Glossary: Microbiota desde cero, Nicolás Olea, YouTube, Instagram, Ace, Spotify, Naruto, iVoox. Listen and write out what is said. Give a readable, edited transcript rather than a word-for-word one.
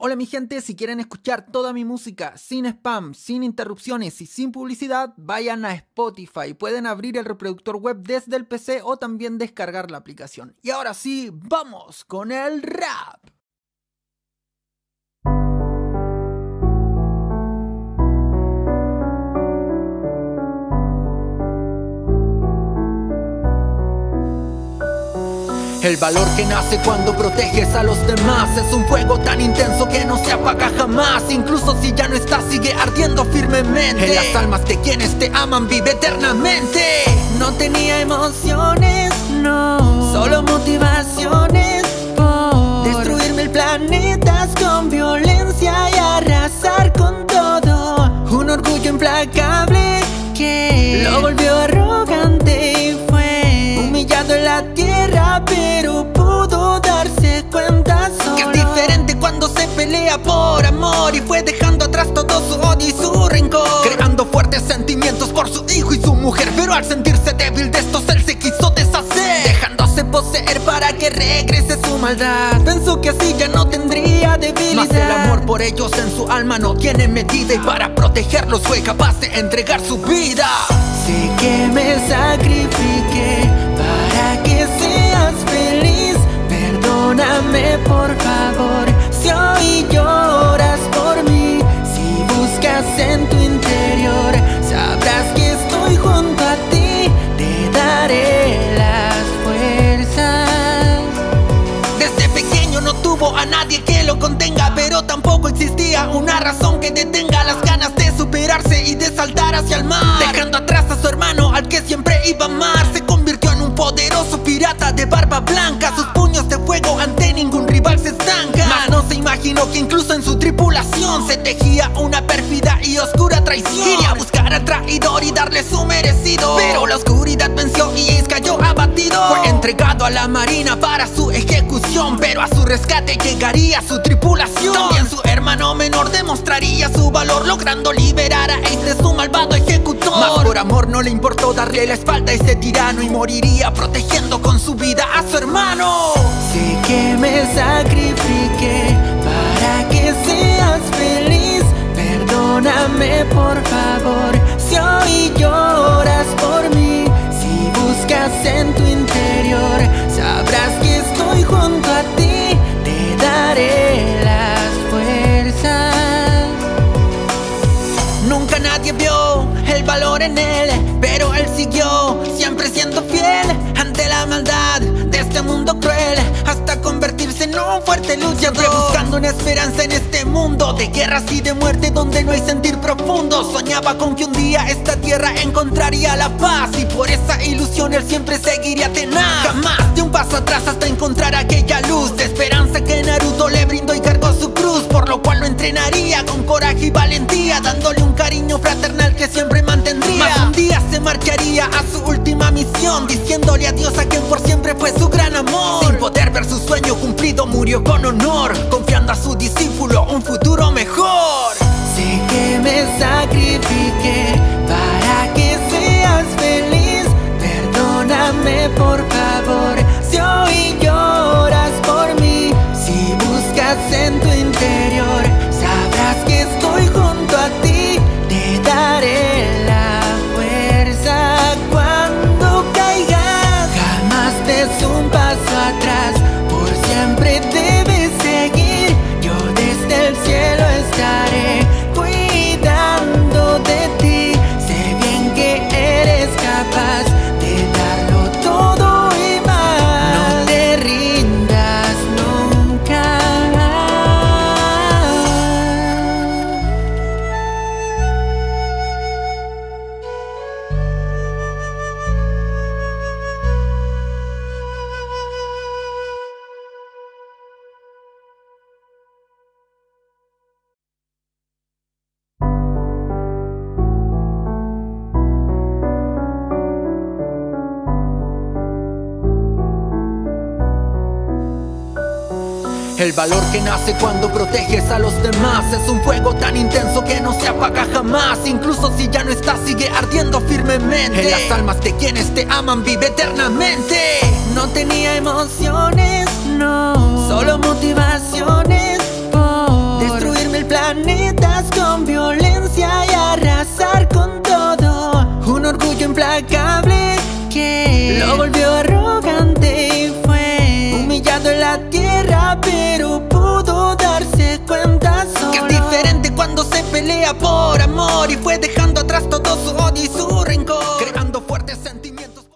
Hola mi gente, si quieren escuchar toda mi música sin spam, sin interrupciones y sin publicidad, vayan a Spotify. Pueden abrir el reproductor web desde el PC o también descargar la aplicación. Y ahora sí, ¡vamos con el rap! El valor que nace cuando proteges a los demás es un fuego tan intenso que no se apaga jamás. Incluso si ya no estás, sigue ardiendo firmemente en las almas de quienes te aman, vive eternamente. No tenía emociones, no, solo motivaciones por destruir mil planetas con violencia y arrasar con todo. Un orgullo implacable que lo volvió arrogante y fue humillado en la tierra, pero pudo darse cuenta solo que es diferente cuando se pelea por amor. Y fue dejando atrás todo su odio y su rencor, creando fuertes sentimientos por su hijo y su mujer. Pero al sentirse débil de estos, él se quiso deshacer, dejándose poseer para que regrese su maldad. Pensó que así ya no tendría debilidad, mas el amor por ellos en su alma no tiene medida, y para protegerlos fue capaz de entregar su vida. Sé que me sacrifiqué para que seas feliz, perdóname por favor si hoy lloras por mí. Si buscas en tu interior, sabrás que estoy junto a ti, te daré las fuerzas. Desde pequeño no tuvo a nadie que lo contenga, pero tampoco existía una razón que detenga las ganas de superarse y de saltar hacia el mar, dejando atrás a su hermano al que siempre iba a amar. Se convirtió en un poderoso pirata de barba blanca, sus puños de fuego ante ningún rival se estancan. Mas no se imaginó que incluso en su tripulación se tejía una pérfida y oscura traición. Iría a buscar al traidor y darle su merecido, pero la oscuridad venció y Ace cayó abatido. Fue entregado a la marina para su ejecución, pero a su rescate llegaría su tripulación. También su hermano menor demostraría su valor, logrando liberar a Ace de su malvado ejecutor. Mas por amor no le importó darle la espalda a ese tirano, y moriría protegiendo con su vida a su hermano. Sé que me sacrifiqué para que seas feliz, perdóname por favor si hoy lloras por mí. Si buscas en tu interior, sabrás que estoy junto a ti, te daré las fuerzas. Nunca nadie vio el valor en él, pero él siguió siempre siendo fiel ante la maldad de este mundo cruel, hasta convertirse en un fuerte luchador, siempre buscando una esperanza en este mundo de guerras y de muerte donde no hay sentir profundo. Soñaba con que un día esta tierra encontraría la paz, y por esa ilusión él siempre seguiría tenaz. Jamás dio un paso atrás hasta encontrar aquella luz de esperanza que Naruto le brindó, y cargó su cruz, por lo cual lo entrenaría con coraje y valentía, dándole un cariño fraternal que siempre mantendría. Mas un día se marcharía a su última misión, diciéndole adiós a quien por siempre fue su gran amor. Sin poder ver su sueño cumplido, murió con honor, confiando a su discípulo un futuro mejor. Sé que me sacrifiqué para que seas feliz, perdóname por favor si hoy lloras por mí. Si buscas en tu interior, sabrás que estoy junto a ti, te daré la fuerza cuando caigas. Jamás des un paso atrás, por siempre debes seguir. Yo desde el cielo estaré cuidando de ti. Sé bien que eres capaz de darlo todo y más. No te rindas nunca. El valor que nace cuando proteges a los demás es un fuego tan intenso que no se apaga jamás. Incluso si ya no estás, sigue ardiendo firmemente en las almas de quienes te aman, vive eternamente. No tenía emociones, no, solo motivaciones por por amor y fue dejando atrás todo su odio.